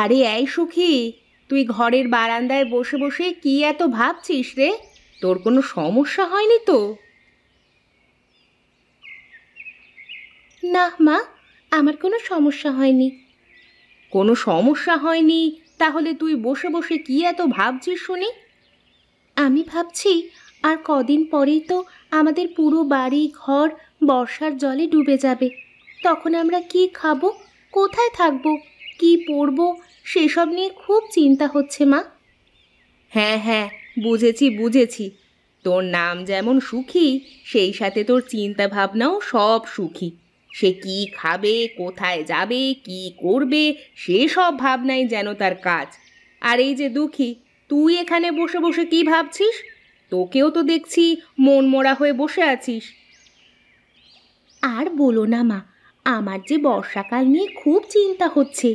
আরে এই সুখী, তুই ঘরের বারান্দায় বসে বসে কি এত ভাবছিস রে? তোর কোনো সমস্যা হয়নি তো? না মা, আমার কোনো সমস্যা হয়নি। কোনো সমস্যা হয়নি তাহলে তুই বসে বসে কি এত ভাবছিস শুনি? আমি ভাবছি আর কদিন পরেই তো আমাদের পুরো বাড়ি ঘর বর্ষার জলে ডুবে যাবে। তখন আমরা কি খাবো, কোথায় থাকবো, কি পরবো, সেসব নিয়ে খুব চিন্তা হচ্ছে মা। হ্যাঁ হ্যাঁ, বুঝেছি। তোর নাম যেমন সুখী, সেই সাথে তোর চিন্তা ভাবনাও সব সুখী। সে কি খাবে, কোথায় যাবে, কি করবে, সেসব ভাবনাই যেন তার কাজ। আর এই যে দুঃখী, তুই এখানে বসে বসে কি ভাবছিস? তোকেও তো দেখছি মন মরা হয়ে বসে আছিস। আর বলো না মা, আমার যে বর্ষাকাল নিয়ে খুব চিন্তা হচ্ছে।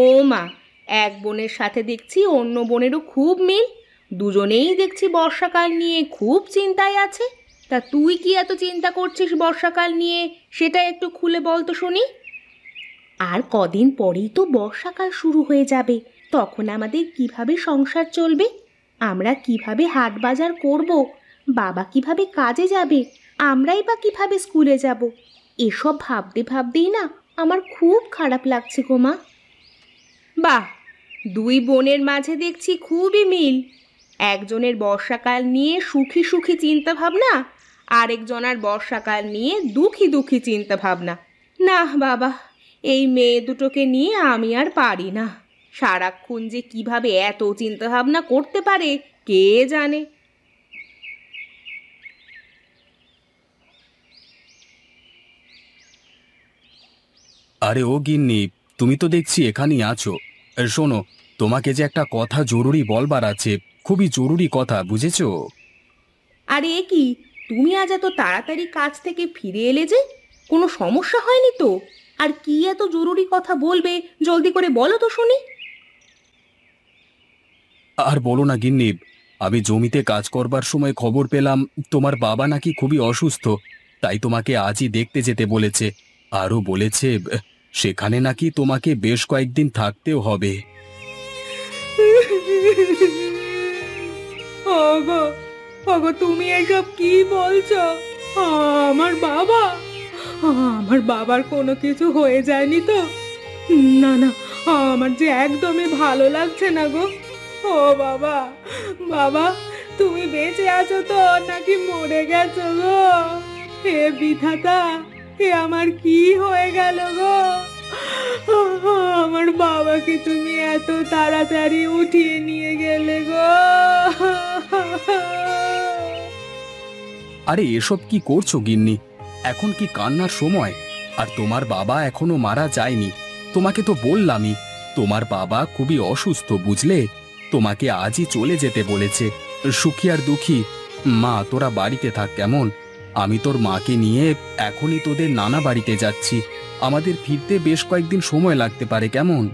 ও মা, এক বোনের সাথে দেখছি অন্য বোনেরও খুব মিল। দুজনেই দেখছি বর্ষাকাল নিয়ে খুব চিন্তায় আছে। তা তুই কি এত চিন্তা করছিস বর্ষাকাল নিয়ে, সেটা একটু খুলে বল তো শুনি। আর কদিন পরেই তো বর্ষাকাল শুরু হয়ে যাবে। তখন আমাদের কিভাবে সংসার চলবে, আমরা কিভাবে হাট বাজার করব, বাবা কিভাবে কাজে যাবে, আমরাই বা কিভাবে স্কুলে যাব, এসব ভাবতে ভাবতেই না আমার খুব খারাপ লাগছে গো মা। বাহ, দুই বোনের মাঝে দেখছি খুবই মিল। একজনের বর্ষাকাল নিয়ে সুখী সুখী চিন্তা ভাবনা, আরেকজনের বর্ষাকাল নিয়ে দুঃখী দুঃখী চিন্তা ভাবনা। না বাবা, এই মেয়ে দুটোকে নিয়ে আমি আর পারি না। সারাক্ষণ যে কিভাবে এত চিন্তা ভাবনা করতে পারে কে জানে। আরে ও গিন্নি, তুমি তো দেখছি এখানেই আছো। শোনো, তোমাকে যে একটা কথা জরুরি বলবার আছে, খুবই জরুরি কথা, বুঝেছো? আরে কি, তুমি আজ এত তাড়াতাড়ি কাজ থেকে ফিরে এলে যে? কোনো সমস্যা হয়নি তো? আর কি এত জরুরি কথা বলবে, জলদি করে বলো তো শুনি। আর বলো না গিন্নি, আমি জমিতে কাজ করবার সময় খবর পেলাম তোমার বাবা নাকি খুবই অসুস্থ, তাই তোমাকে আজই দেখতে যেতে বলেছে। আরও বলেছে সেখানে নাকি তোমাকে বেশ কয়েকদিন থাকতেও হবে। তুমি এসব কি বলছো? আমার বাবার কোনো কিছু হয়ে যায়নি তো? না, আমার যে একদমই ভালো লাগছে না গো। ও বাবা, তুমি বেঁচে আছো তো নাকি মরে গেছো গো? হে বিধাতা, হে আমার কি হয়ে গেল গো? আমার বাবাকে তুমি এত তাড়াতাড়ি উঠিয়ে নিয়ে গেলে গো। আরে এসব কি করছো গিন্নি, এখন কি কান্নার সময়? আর তোমার বাবা এখনো মারা যায়নি, তোমাকে তো বললামই তোমার বাবা খুবই অসুস্থ, বুঝলে? তোমাকে আজই চলে যেতে বলেছে। সুখী আর দুঃখী, মা তোরা বাড়িতে থাক কেমন? আমি তোর মাকে নিয়ে এখনই তোদের নানা বাড়িতে যাচ্ছি, আমাদের ফিরতে বেশ কয়েকদিন সময় লাগতে পারে, কেমন?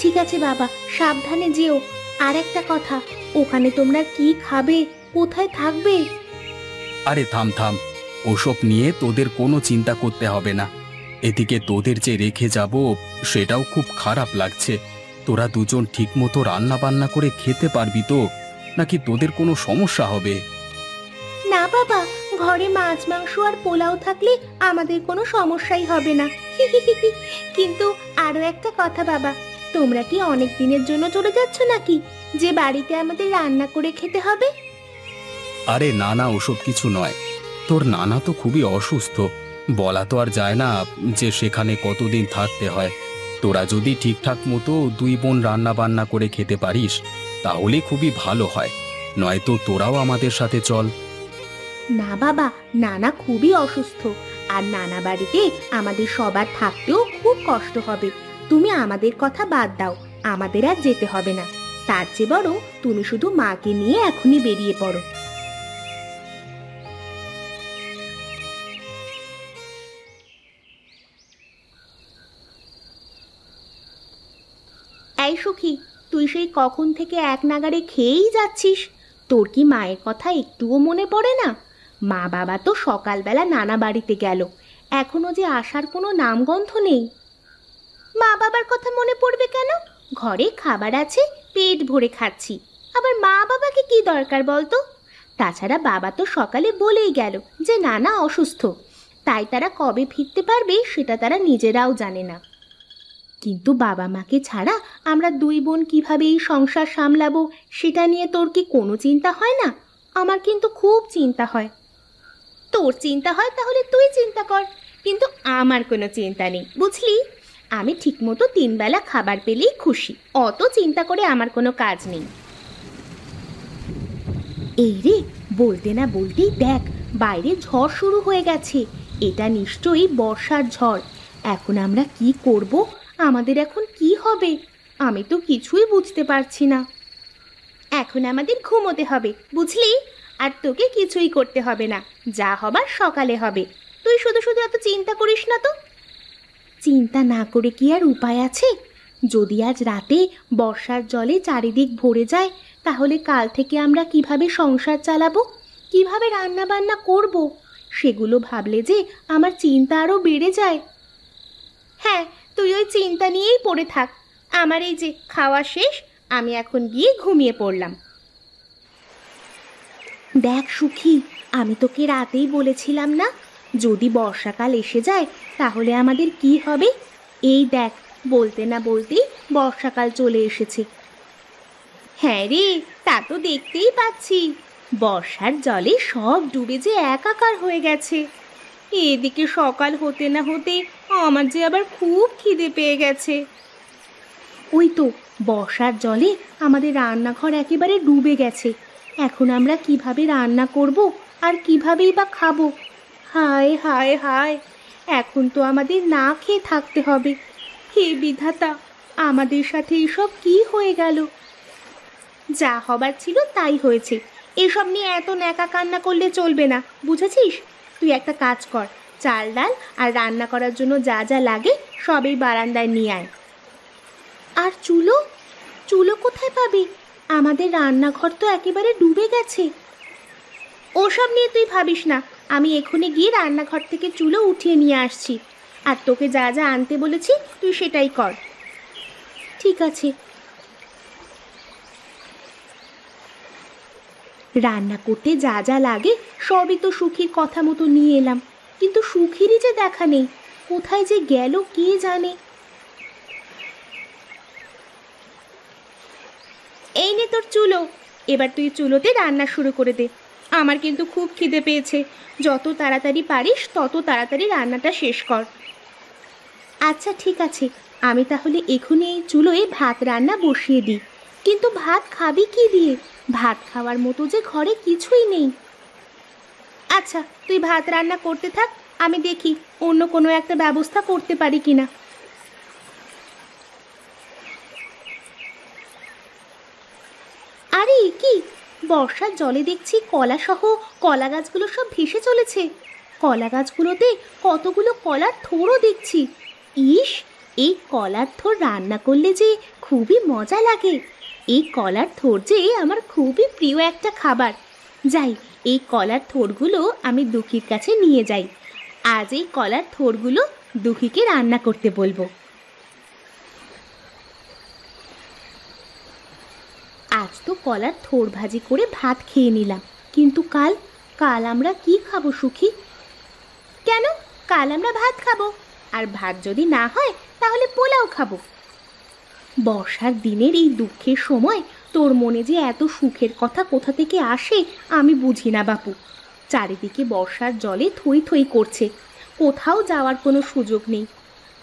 ঠিক আছে বাবা, সাবধানে যেও। আর একটা কথা, ওখানে তোমরা কি খাবে, কোথায় থাকবে? আরে থাম, ওসব নিয়ে তোদের কোনো চিন্তা করতে হবে না। এদিকে তোদের যে রেখে যাব সেটাও খুব খারাপ লাগছে। তোরা দুজন ঠিক মতো রান্না বান্না করে খেতে পারবি তো, নাকি তোদের কোনো সমস্যা হবে? না বাবা, ঘরে মাছ মাংস আর পোলাও থাকলে আমাদের কোনো সমস্যাই হবে না। কিন্তু আরো একটা কথা বাবা, তোমরা কি অনেক দিনের জন্য চলে যাচ্ছ নাকি, যে বাড়িতে আমাদের রান্না করে খেতে হবে? আরে না, ওসব কিছু নয়। তোর নানা তো খুবই অসুস্থ, বলা তো আর যায় না যে সেখানে কতদিন থাকতে হয়। তোরা যদি ঠিকঠাক মতো দুই বোন রান্না বান্না করে খেতে পারিস তাহলে খুবই ভালো হয়, নয়তো তোরাও আমাদের সাথে চল। না বাবা, নানা খুবই অসুস্থ, আর নানা বাড়িতে আমাদের সবার থাকতেও খুব কষ্ট হবে। তুমি আমাদের কথা বাদ দাও, আমাদের আর যেতে হবে না। তার চেয়ে বড় তুমি শুধু মাকে নিয়ে এখনই বেরিয়ে পড়ো। এই সুখী, তুই সেই কখন থেকে এক নাগারে খেয়েই যাচ্ছিস, তোর কি মায়ের কথা একটুও মনে পড়ে না? মা বাবা তো সকালবেলা নানা বাড়িতে গেল, এখনো যে আসার কোনো নামগন্ধ নেই। মা বাবার কথা মনে পড়বে কেন? ঘরে খাবার আছে, পেট ভরে খাচ্ছি। আবার মা বাবাকে কি দরকার বলতো? তাছাড়া বাবা তো সকালে বলেই গেল যে নানা অসুস্থ, তাই তারা কবে ফিরতে পারবে সেটা তারা নিজেরাও জানে না। কিন্তু বাবা মাকে ছাড়া আমরা দুই বোন কিভাবে এই সংসার সামলাবো সেটা নিয়ে তোর কি কোনো চিন্তা হয় না? আমার কিন্তু খুব চিন্তা হয়। তোর চিন্তা হয় তাহলে তুই চিন্তা কর, কিন্তু আমার কোনো চিন্তা নেই, বুঝলি? আমি ঠিকমতো তিনবেলা খাবার পেলেই খুশি, অত চিন্তা করে আমার কোনো কাজ নেই। এই রে, বলতে না বলতেই দেখ বাইরে ঝড় শুরু হয়ে গেছে। এটা নিশ্চয়ই বর্ষার ঝড়। এখন আমরা কি করব? আমাদের এখন কি হবে? আমি তো কিছুই বুঝতে পারছি না। এখন আমাদের ঘুমোতে হবে, বুঝলি? আর তোকে কিছুই করতে হবে না, যা হবার সকালে হবে। তুই শুধু শুধু এত চিন্তা করিস না তো। চিন্তা না করে কি আর উপায় আছে? যদি আজ রাতে বর্ষার জলে চারিদিক ভরে যায়, তাহলে কাল থেকে আমরা কিভাবে সংসার চালাবো, কিভাবে রান্না বান্না করব, সেগুলো ভাবলে যে আমার চিন্তা আরও বেড়ে যায়। হ্যাঁ, তুই ওই চিন্তা নিয়েই পড়ে থাক। আমার এই যে খাওয়া শেষ, আমি এখন গিয়ে ঘুমিয়ে পড়লাম। দেখ সুখী, আমি তোকে রাতেই বলেছিলাম না? যদি বর্ষাকাল এসে যায় তাহলে আমাদের কি হবে? এই দেখ, বলতে না বলতেই বর্ষাকাল চলে এসেছে। হ্যাঁ রে, তা তো দেখতেই পাচ্ছি, বর্ষার জলে সব ডুবে যে একাকার হয়ে গেছে। এদিকে সকাল হতে না হতে আমার যে আবার খুব খিদে পেয়ে গেছে। ওই তো, বর্ষার জলে আমাদের রান্নাঘর একেবারে ডুবে গেছে। এখন আমরা কিভাবে রান্না করব আর কিভাবেই বা খাবো? হায় হায় হায়, এখন তো আমাদের না খেয়ে থাকতে হবে। হে বিধাতা, আমাদের সাথে এসব কি হয়ে গেল? যা হবার ছিল তাই হয়েছে। এসব নিয়ে এত ন্যাকা কান্না করলে চলবে না, বুঝেছিস? তুই একটা কাজ কর, চাল ডাল আর রান্না করার জন্য যা যা লাগে সবই বারান্দায় নিয়ে আয়। আর চুলো? চুলো কোথায় পাবি? আমাদের রান্নাঘর তো একেবারে ডুবে গেছে। ওসব নিয়ে তুই ভাবিস না, আমি এখনই গিয়ে রান্নাঘর থেকে চুলো উঠিয়ে নিয়ে আসছি। আর তোকে যা যা আনতে বলেছি তুই সেটাই কর। ঠিক আছে। রান্না করতে যা যা লাগে সবই তো সুখীর কথা মতো নিয়ে এলাম, কিন্তু সুখীরই যে দেখা নেই। কোথায় যে গেল কে জানে। এই নে তোর চুলো, এবার তুই চুলোতে রান্না শুরু করে দে। আমার কিন্তু খুব খিদে পেয়েছে। যত তাড়াতাড়ি পারিস তত তাড়াতাড়ি রান্নাটা শেষ কর। আচ্ছা ঠিক আছে, আমি তাহলে এখনই এই চুলোয় ভাত রান্না বসিয়ে দিই। কিন্তু ভাত খাবি কি দিয়ে? ভাত খাওয়ার মতো যে ঘরে কিছুই নেই। আচ্ছা, তুই ভাত রান্না করতে থাক, আমি দেখি অন্য কোনো একটা ব্যবস্থা করতে পারি কিনা। আরে কি, বর্ষার জলে দেখছি কলা সহ কলা গাছগুলো সব ভেসে চলেছে। কলা গাছগুলোতে কতগুলো কলার থোড়ও দেখছি। ইস, এই কলার থোড় রান্না করলে যে খুবই মজা লাগে। এই কলার থোড় যে আমার খুবই প্রিয় একটা খাবার। যাই, এই কলার থোড়গুলো আমি দুঃখীর কাছে নিয়ে যাই। আজ এই কলার থোড়গুলো দুঃখীকে রান্না করতে বলবো। আজ তো কলার থোড় ভাজি করে ভাত খেয়ে নিলাম, কিন্তু কাল কাল আমরা কি খাবো সুখী? কেন? কাল আমরা ভাত খাবো, আর ভাত যদি না হয় তাহলে পোলাও খাবো। বর্ষার দিনের এই দুঃখের সময় তোর মনে যে এত সুখের কথা কোথা থেকে আসে আমি বুঝি না বাপু। চারিদিকে বর্ষার জলে থই থই করছে, কোথাও যাওয়ার কোনো সুযোগ নেই।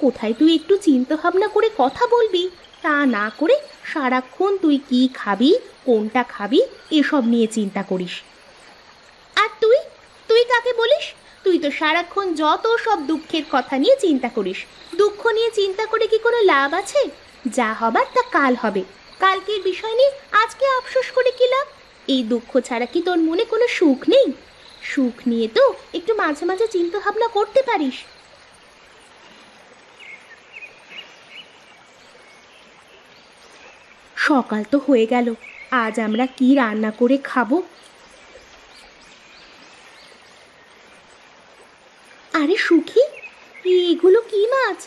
কোথায় তুই একটু চিন্তা ভাবনা করে কথা বলবি? তা না করে সারাক্ষণ তুই কি খাবি, কোনটা খাবি, এসব নিয়ে চিন্তা করিস। আর তুই তুই কাকে বলিস? তুই তো সারাক্ষণ যত সব দুঃখের কথা নিয়ে চিন্তা করিস। দুঃখ নিয়ে চিন্তা করে কি কোনো লাভ আছে? যা হবার তা কাল হবে। কালকের বিষয় নিয়ে আজকে আফসোস করে কি লাভ? এই দুঃখ ছাড়া কি তোর মনে কোনো সুখ নেই? সুখ নিয়ে তো একটু মাঝে মাঝে চিন্তা ভাবনা করতে পারিস। সকাল তো হয়ে গেল, আজ আমরা কি রান্না করে খাবো? আরে সুখী, এগুলো কি মাছ?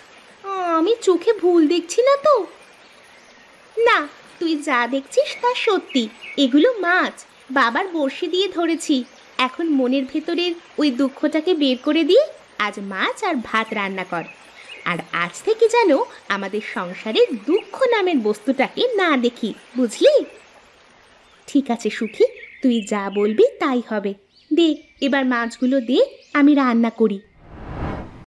আমি চোখে ভুল দেখছি না তো? না, তুই যা দেখছিস তা সত্যি। এগুলো মাছ, বাবার বড়শি দিয়ে ধরেছি। এখন মনের ভেতরের ওই দুঃখটাকে বের করে দিয়ে আজ মাছ আর ভাত রান্না কর। আর আজ থেকে যেন আমাদের সংসারে দুঃখ নামের বস্তুটাকে না দেখি, বুঝলি? ঠিক আছে সুখী, তুই যা বলবি তাই হবে। দে এবার মাছগুলো দে, আমি রান্না করি।